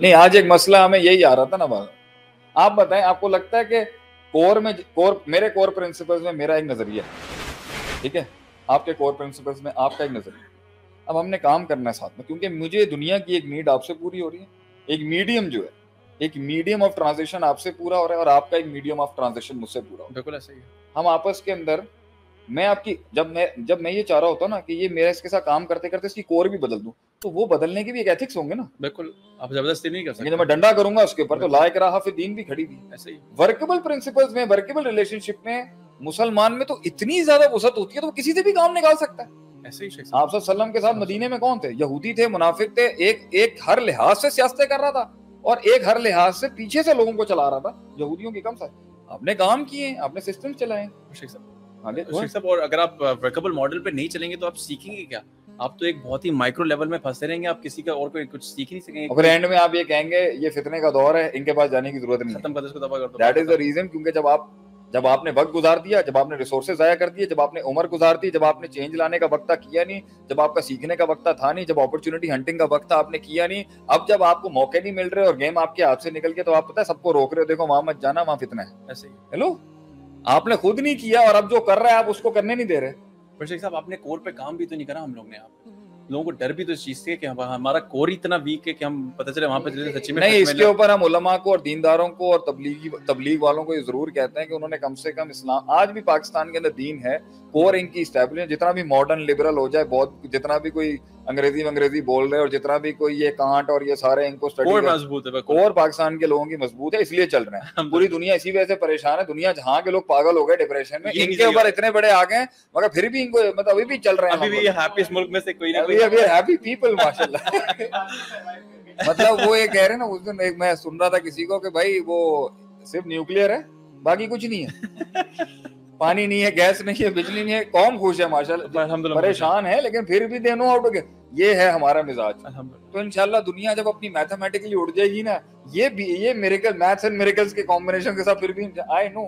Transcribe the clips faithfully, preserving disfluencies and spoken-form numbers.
नहीं, आज एक मसला हमें यही आ रहा था ना बात। आप बताएं, आपको लगता है कि कोर में कोर मेरे कोर प्रिंसिपल्स में मेरा एक नजरिया, ठीक है, आपके कोर प्रिंसिपल्स में आपका एक नजरिया, अब हमने काम करना है साथ में, क्योंकि मुझे दुनिया की एक नीड आपसे पूरी हो रही है, एक मीडियम जो है, एक मीडियम ऑफ ट्रांजिशन आपसे पूरा हो रहा है और आपका एक मीडियम ऑफ ट्रांजिशन मुझसे पूरा हो रहा है। बिल्कुल ऐसा ही है। हम आपस के अंदर, मैं आपकी, जब मैं जब मैं ये चाह रहा होता ना कि ये मेरा इसके साथ काम करते करते इसकी कोर भी बदल दूं, तो वो बदलने के भी एक एथिक्स होंगे ना। बिल्कुल, आप जबरदस्ती नहीं कर सकते। जब मैं डंडा करूंगा उसके ऊपर तो लायक रहा फिर दीन भी खड़ी थी। ऐसे ही वर्केबल प्रिंसिपल्स में, वर्केबल रिलेशनशिप में मुसलमान में तो इतनी ज्यादा वसअत होती है तो वो किसी से भी काम निकाल सकता है। ऐसे ही आप सल्लल्लाहु अलैहि वसल्लम के साथ मदीने में कौन थे? यहूदी थे, मुनाफिक थे, एक एक हर लिहाज से सियासतें कर रहा था और एक हर लिहाज से पीछे से लोगों को चला रहा था। यहूदियों की कम साथ आपने काम किए, आपने सिस्टम चलाए। और अगर आप वर्केबल मॉडल पे नहीं चलेंगे तो आप सीखेंगे क्या? आप तो एक बहुत ही माइक्रो लेवल में फंसे रहेंगे, आप किसी का और कोई कुछ सीख नहीं सकेंगे। और एंड में आप ये कहेंगे ये फितने का दौर है, इनके पास जाने की जरूरत नहीं, खत्म कर इसको, तबाह कर दो। दैट इज द रीजन, क्योंकि जब आप जब आपने वक्त गुजार दिया, जब आपने रिसोर्सेज जाया कर दिए, जब आपने उम्र गुजार दी, जब आपने चेंज लाने का वक्त किया नहीं, जब आपका सीखने का वक्त था नहीं, जब अपॉर्चुनिटी हंटिंग का वक्त आपने किया नहीं, अब जब आपको मौके नहीं मिल रहे और गेम आपके हाथ से निकल गया तो आप पता है सबको रोक रहे हो, देखो वहां मत जाना, वहां फितना है। ऐसे ही हेलो, आपने खुद नहीं किया और अब जो कर रहा है आप उसको करने नहीं दे रहे। पर शेख साहब, आपने कोर पे काम भी तो नहीं करा हम लोग ने। आप लोगों को डर भी तो इस चीज से कि हमारा कोर इतना वीक है कि हम पता चले वहां पे सच्ची में नहीं। इसके ऊपर हम उलमा को और दीनदारों को और तबलीगी तबलीग वालों को ये जरूर कहते हैं कि उन्होंने कम से कम इस्लाम, आज भी पाकिस्तान के अंदर दीन है, कोर इनकी इस्टेब्लिश, जितना भी मॉडर्न लिबरल हो जाए, बहुत जितना भी कोई अंग्रेजी अंग्रेजी बोल रहे और जितना भी कोई ये कांट और ये सारे, इनको कोर मजबूत है, कोर पाकिस्तान के लोगों की मजबूत है, इसलिए चल रहे हैं। पूरी दुनिया इसी वजह से परेशान है, दुनिया जहाँ के लोग पागल हो गए डिप्रेशन में, इनके ऊपर इतने बड़े आ गए, मगर फिर भी इनको मतलब अभी भी चल रहे हैं। अभी भी हैप्पीएस्ट मुल्क में से कोई नहीं, अभी अभी हैप्पी पीपल माशाल्लाह। मतलब वो ये कह रहे ना, उस दिन एक मैं सुन रहा था किसी को कि भाई वो सिर्फ न्यूक्लियर है, बाकी कुछ नहीं है, पानी नहीं है, गैस नहीं है, बिजली नहीं है, कौम खुश है माशाल्लाह, परेशान है, लेकिन फिर भी दे नो आउट हो गया। ये है हमारा मिजाज। तो इंशाल्लाह दुनिया जब अपनी मैथमेटिकली उड़ जाएगी ना, ये भी ये मिरेकल, मैथ्स एंड मिरेकल्स के कॉम्बिनेशन के साथ, फिर भी I know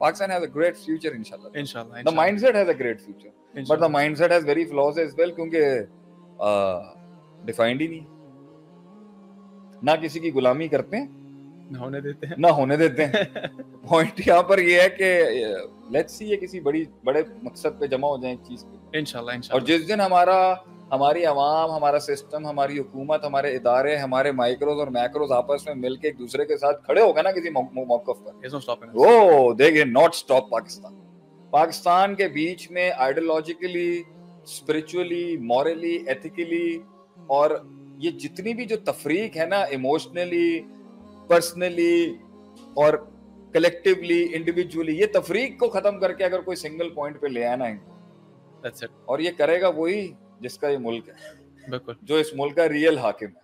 Pakistan has a great future इंशाल्लाह। इंशाल्लाह the mindset has a great future, but the mindset has very flaws as well, क्योंकि डिफाइंड ही नहीं ना, किसी की गुलामी करते हैं ना होने देते हैं ना होने देते हैं पॉइंट यहाँ पर ये है कि लेट्स सी ये किसी बड़ी बड़े मकसद पे जमा हो जाए एक चीज पे इंशाल्लाह इंशाल्लाह। और जिस दिन हमारा, हमारी आवाम, हमारा सिस्टम, हमारी हुकूमत, हमारे इदारे, हमारे माइक्रोज और मैक्रोज आपस में मिलके एक दूसरे के साथ खड़े होगा ना किसी मौकफ पर, oh they can not stop Pakistan. Pakistan के बीच में आइडियोलॉजिकली, स्पिरिचुअली, मॉरली, एथिकली, और ये जितनी भी जो तफरीक है ना, इमोशनली, पर्सनली और कलेक्टिवली, इंडिविजुअली, ये तफरीक को खत्म करके अगर कोई सिंगल पॉइंट पे ले आना इनको, दैट्स इट। और ये करेगा वही जिसका ये मुल्क है, बिल्कुल, जो इस मुल्क का रियल हाकिम है,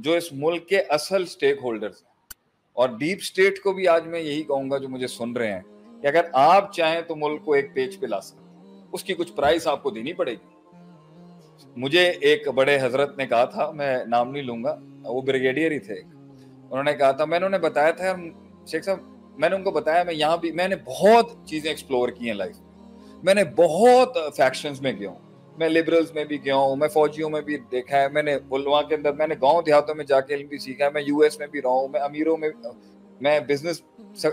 जो इस मुल्क के असल स्टेक होल्डर्स हैं। और डीप स्टेट को भी आज मैं यही कहूंगा जो मुझे सुन रहे हैं कि अगर आप चाहें तो मुल्क को एक पेज पे ला सकते हैं, उसकी कुछ प्राइस आपको देनी पड़ेगी। मुझे एक बड़े हजरत ने कहा था, मैं नाम नहीं लूंगा, वो ब्रिगेडियर ही थे, उन्होंने कहा था, मैंने उन्हें बताया था शेख साहब, मैंने उनको बताया मैं यहाँ भी मैंने बहुत चीज़ें एक्सप्लोर की हैं लाइफ में, मैंने बहुत फैक्शंस में गया हूँ, मैं लिबरल्स में भी गया हूँ, मैं फौजियों में भी देखा है, मैंने उलमा के अंदर, मैंने गांव देहातों में जाके इल्म भी सीखा है, मैं यूएस में भी रहा हूँ, मैं अमीरों में, मैं बिजनेस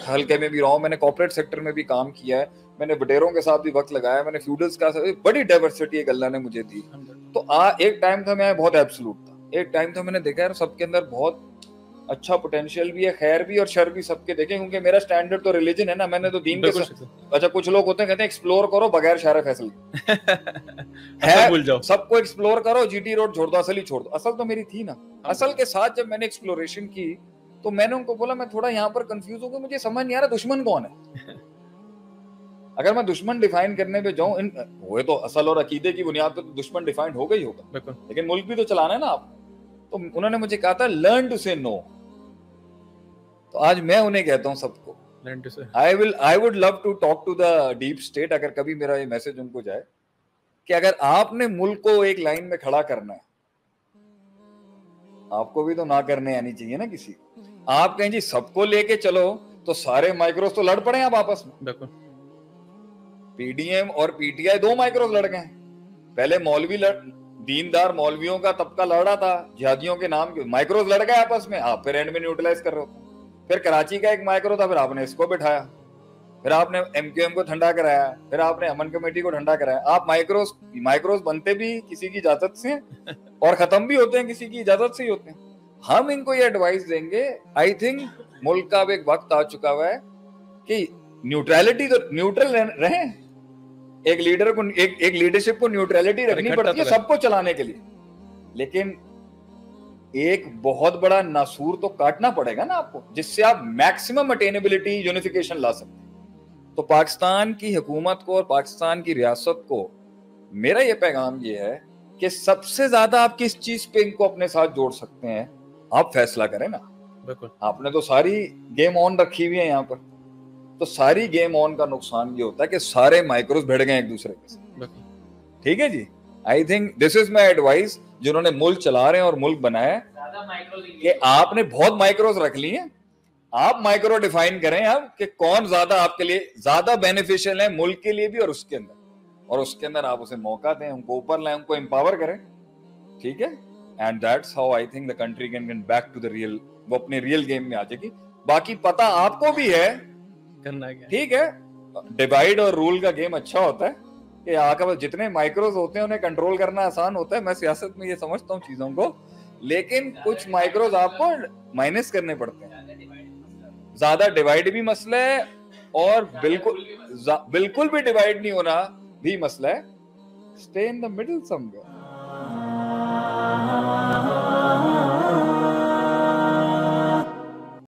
हल्के में भी रहा हूँ, मैंने कॉर्पोरेट सेक्टर में भी काम किया है, मैंने बडेरों के साथ भी वक्त लगाया, मैंने फ्यूडल्स का, बड़ी डाइवर्सिटी एक अल्लाह ने मुझे दी। तो आ एक टाइम था मैं बहुत एब्सोल्यूट था, एक टाइम था मैंने देखा है सबके अंदर बहुत अच्छा पोटेंशियल भी है, खैर भी और शर भी सबके देखें, क्योंकि मेरा स्टैंडर्ड तो रिलीजन है ना, मैंने तो दीन के साथ। अच्छा, कुछ लोग होते हैं कहते हैं एक्सप्लोर करो बगैर शायर फैसल है, भूल जाओ सबको, एक्सप्लोर करो, जीटी रोड छोड़ दो, असल ही छोड़ दो। असल तो मेरी थी ना, असल के साथ जब मैंने एक्सप्लोरेशन की तो मैंने उनको बोला मैं थोड़ा यहाँ पर कंफ्यूज हूँ, मुझे समझ नहीं आ रहा दुश्मन कौन है। अगर मैं दुश्मन डिफाइन करने पे जाऊँ, वो तो असल और अकीदे की बुनियाद पर तो दुश्मन डिफाइंड होगा ही होगा, लेकिन मुल्क भी तो चलाना है ना आप। तो उन्होंने मुझे कहा था लर्न टू से नो। तो आज मैं उन्हें कहता हूं सबको learn to say, I will I would love to talk to the deep state, अगर कभी मेरा ये मैसेज उनको जाए कि अगर आपने मुल्क को एक लाइन में खड़ा करना है, आपको भी तो ना करने आनी चाहिए ना किसी। आप कहें जी सबको लेके चलो तो सारे माइक्रोस तो लड़ पड़े आप आपस में, बिल्कुल, पीडीएम और पीटीआई दो माइक्रोस लड़ गए, पहले मौलवी लड़ दीनदार मौलवियों का तबका लड़ रहा था जिहादियों के नाम के, माइक्रोज लड़ गए आपस में, आप फिर एंड में न्यूट्रलाइज कर रहे हो। फिर कराची का एक माइक्रो था, फिर आपने इसको बिठाया, फिर आपने एमक्यूएम को ठंडा कराया, फिर आपने अमन कमेटी को ठंडा कराया। आप माइक्रोस माइक्रोस बनते भी किसी की इजाजत से और खत्म भी होते हैं किसी की इजाजत से ही होते हैं। हम इनको ये एडवाइस देंगे, आई थिंक मुल्क का अब एक वक्त आ चुका हुआ है कि न्यूट्रलिटी तो न्यूट्रल रहे। एक लीडर को एक, एक लीडरशिप को न्यूट्रलिटी रखनी पड़ती है सबको चलाने के लिए, लेकिन एक बहुत बड़ा नासूर तो काटना पड़ेगा ना आपको, जिससे आप मैक्सिमम अटेनेबिलिटी यूनिफिकेशन ला सकते हैं। तो पाकिस्तान की हुकूमत को और पाकिस्तान की रियासत को मेरा ये पैगाम ये है कि सबसे ज्यादा आप किस चीज पे इनको अपने साथ जोड़ सकते हैं, आप फैसला करें ना। बिल्कुल, आपने तो सारी गेम ऑन रखी हुई है यहाँ पर, तो सारी गेम ऑन का नुकसान ये होता है कि सारे माइक्रोस भिड़ गए एक दूसरे के साथ। ठीक है जी, I think this is my advice. जिन्होंने मुल्क चला रहे हैं और मुल्क बनाया कि आपने बहुत माइक्रोस रख ली है, आप माइक्रो डिफाइन करें आप कि कौन ज्यादा आपके लिए ज्यादा बेनिफिशियल है मुल्क के लिए भी और उसके अंदर, और उसके अंदर आप उसे मौका दें, उनको ऊपर लाएं, उनको एम्पावर करें। ठीक है, And that's how I think the country can get back to the real, वो अपने real game में आ जाएगी। बाकी पता आपको भी है करना क्या, ठीक है, डिवाइड और रूल का गेम अच्छा होता है कि आकर जितने माइक्रोस होते हैं उन्हें कंट्रोल करना आसान होता है। मैं सियासत में ये समझता हूँ चीजों को, लेकिन कुछ माइक्रोस आपको माइनस करने पड़ते हैं। ज्यादा डिवाइड भी मसला है और बिल्कुल बिल्कुल भी डिवाइड नहीं होना भी मसला है। Stay in the middle somewhere.